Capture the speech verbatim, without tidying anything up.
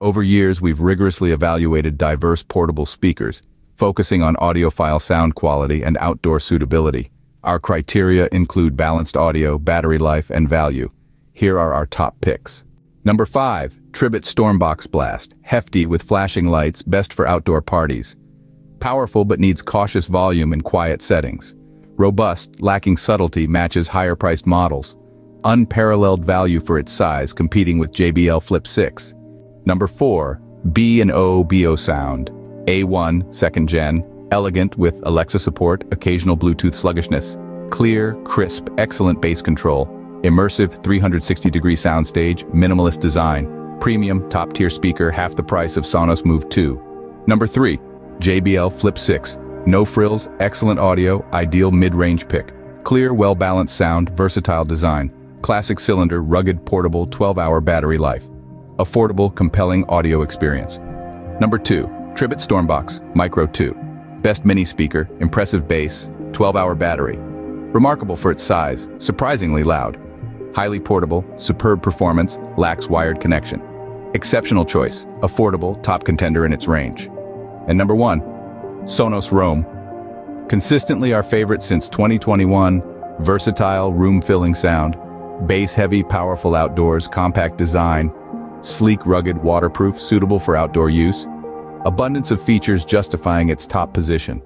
Over years, we've rigorously evaluated diverse portable speakers, focusing on audiophile sound quality and outdoor suitability. Our criteria include balanced audio, battery life, and value. Here are our top picks. Number five, Tribit Stormbox Blast. Hefty with flashing lights, best for outdoor parties. Powerful but needs cautious volume in quiet settings. Robust, lacking subtlety, matches higher-priced models. Unparalleled value for its size, competing with J B L Flip six. Number four, B and O BeoSound A one second gen, elegant with Alexa support, occasional Bluetooth sluggishness, clear, crisp, excellent bass control, immersive three hundred sixty degree soundstage, minimalist design, premium top-tier speaker, half the price of Sonos Move two. Number three, J B L Flip six, no frills, excellent audio, ideal mid-range pick, clear, well-balanced sound, versatile design, classic cylinder, rugged, portable, twelve hour battery life. Affordable, compelling audio experience. Number two, Tribit Stormbox Micro two. Best mini speaker, impressive bass, twelve hour battery. Remarkable for its size, surprisingly loud. Highly portable, superb performance, lacks wired connection. Exceptional choice, affordable, top contender in its range. And number one, Sonos Roam. Consistently our favorite since twenty twenty-one, versatile, room-filling sound, bass-heavy, powerful outdoors, compact design, sleek, rugged, waterproof, suitable for outdoor use. Abundance of features justifying its top position.